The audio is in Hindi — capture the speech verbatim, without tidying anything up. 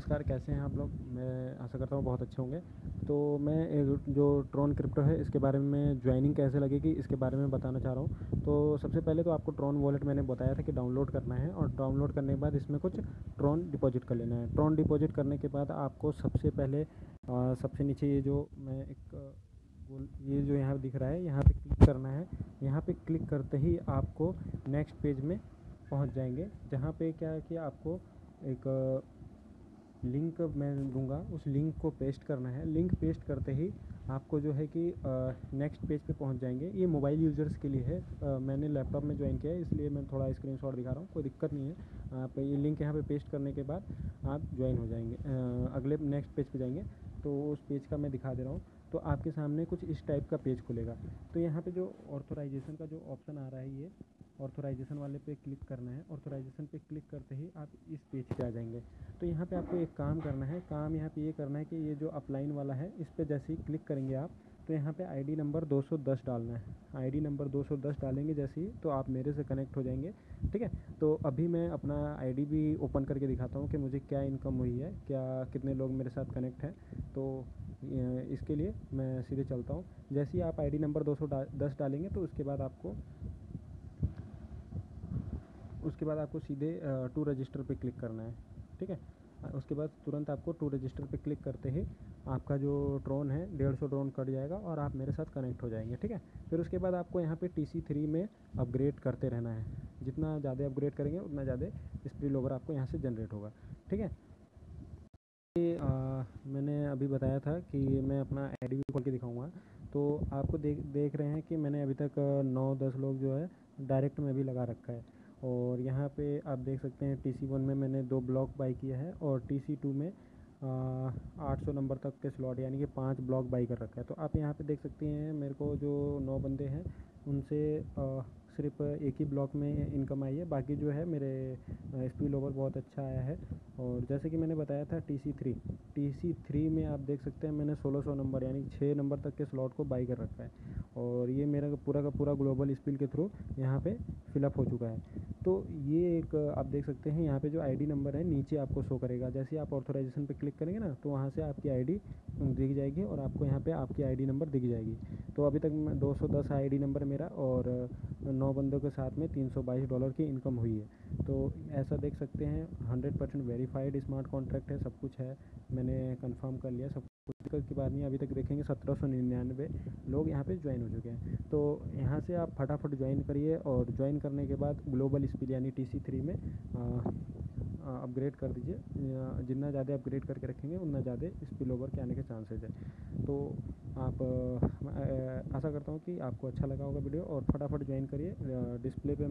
नमस्कार, कैसे हैं आप लोग। मैं आशा करता हूँ बहुत अच्छे होंगे। तो मैं जो ट्रॉन क्रिप्टो है इसके बारे में ज्वाइनिंग कैसे लगेगी इसके बारे में बताना चाह रहा हूँ। तो सबसे पहले तो आपको ट्रॉन वॉलेट मैंने बताया था कि डाउनलोड करना है, और डाउनलोड करने के बाद इसमें कुछ ट्रॉन डिपॉजिट कर लेना है। ट्रॉन डिपॉजिट करने के बाद आपको सबसे पहले आ, सबसे नीचे ये जो मैं एक ये जो यहाँ दिख रहा है यहाँ पर क्लिक करना है। यहाँ पर क्लिक करते ही आपको नेक्स्ट पेज में पहुँच जाएंगे, जहाँ पर क्या है कि आपको एक लिंक मैं दूंगा, उस लिंक को पेस्ट करना है। लिंक पेस्ट करते ही आपको जो है कि नेक्स्ट पेज पे पहुंच जाएंगे। ये मोबाइल यूज़र्स के लिए है, आ, मैंने लैपटॉप में ज्वाइन किया है इसलिए मैं थोड़ा स्क्रीनशॉट दिखा रहा हूँ, कोई दिक्कत नहीं है। आप ये लिंक यहाँ पे पेस्ट करने के बाद आप ज्वाइन हो जाएंगे, आ, अगले नेक्स्ट पेज पे जाएंगे। तो उस पेज का मैं दिखा दे रहा हूँ। तो आपके सामने कुछ इस टाइप का पेज खुलेगा। तो यहाँ पर जो ऑर्थोराइजेशन का जो ऑप्शन आ रहा है, ये ऑर्थोराइजेशन वाले पे क्लिक करना है। ऑर्थोराइजेशन पे क्लिक करते ही आप इस पेज पे आ जाएंगे। तो यहाँ पे आपको एक काम करना है, काम यहाँ पे ये यह करना है कि ये जो अपलाइन वाला है इस पे जैसे ही क्लिक करेंगे आप, तो यहाँ पे आईडी नंबर दो सौ दस डालना है। आईडी नंबर दो सौ दस डालेंगे जैसे ही, तो आप मेरे से कनेक्ट हो जाएंगे, ठीक है। तो अभी मैं अपना आईडी भी ओपन करके दिखाता हूँ कि मुझे क्या इनकम हुई है, क्या कितने लोग मेरे साथ कनेक्ट हैं। तो इसके लिए मैं सीधे चलता हूँ। जैसे ही आप आईडी नंबर दो सौ दस डालेंगे तो उसके बाद आपको उसके बाद आपको सीधे टू रजिस्टर पे क्लिक करना है, ठीक है। उसके बाद तुरंत आपको टू रजिस्टर पे क्लिक करते ही आपका जो ड्रोन है डेढ़ सौ ड्रोन कट जाएगा और आप मेरे साथ कनेक्ट हो जाएंगे, ठीक है। फिर उसके बाद आपको यहाँ पे टी सी थ्री में अपग्रेड करते रहना है। जितना ज़्यादा अपग्रेड करेंगे उतना ज़्यादा स्प्रिल ओवर आपको यहाँ से जनरेट होगा, ठीक है। मैंने अभी बताया था कि मैं अपना आई डी भी खोल के दिखाऊँगा। तो आपको देख देख रहे हैं कि मैंने अभी तक नौ दस लोग जो है डायरेक्ट में भी लगा रखा है, और यहाँ पे आप देख सकते हैं टी सी वन में मैंने दो ब्लॉक बाई किया है, और टी सी टू में आठ सौ नंबर तक के स्लॉट यानी कि पांच ब्लॉक बाई कर रखा है। तो आप यहाँ पे देख सकते हैं मेरे को जो नौ बंदे हैं उनसे आ, सिर्फ एक ही ब्लॉक में इनकम आई है, बाकी जो है मेरे स्पिल ओवर बहुत अच्छा आया है। और जैसे कि मैंने बताया था T C three T C three में आप देख सकते हैं मैंने सोलह सौ नंबर यानी छः नंबर तक के स्लॉट को बाई कर रखा है, और ये मेरा पूरा का पूरा ग्लोबल स्पिल के थ्रू यहाँ पे फिलअप हो चुका है। तो ये एक आप देख सकते हैं यहाँ पे जो आईडी नंबर है नीचे आपको शो करेगा। जैसे आप ऑथराइजेशन पे क्लिक करेंगे ना, तो वहाँ से आपकी आईडी दिख जाएगी और आपको यहाँ पे आपकी आईडी नंबर दिख जाएगी। तो अभी तक मैं दो सौ दस आईडी नंबर मेरा और नौ बंदों के साथ में तीन सौ बाईस डॉलर की इनकम हुई है। तो ऐसा देख सकते हैं hundred percent verified smart contract है, सब कुछ है, मैंने कन्फर्म कर लिया सब दिक्कत की बात नहीं। अभी तक देखेंगे सत्रह सौ निन्यानवे लोग यहाँ पे ज्वाइन हो चुके हैं। तो यहाँ से आप फटाफट ज्वाइन करिए, और ज्वाइन करने के बाद ग्लोबल स्पिल यानी टी सी थ्री में अपग्रेड कर दीजिए। जितना ज़्यादा अपग्रेड करके रखेंगे उतना ज़्यादा स्पिल ओवर के आने के चांसेस हैं। तो आप आ, आशा करता हूँ कि आपको अच्छा लगा होगा वीडियो, और फटाफट ज्वाइन करिए। डिस्प्ले पे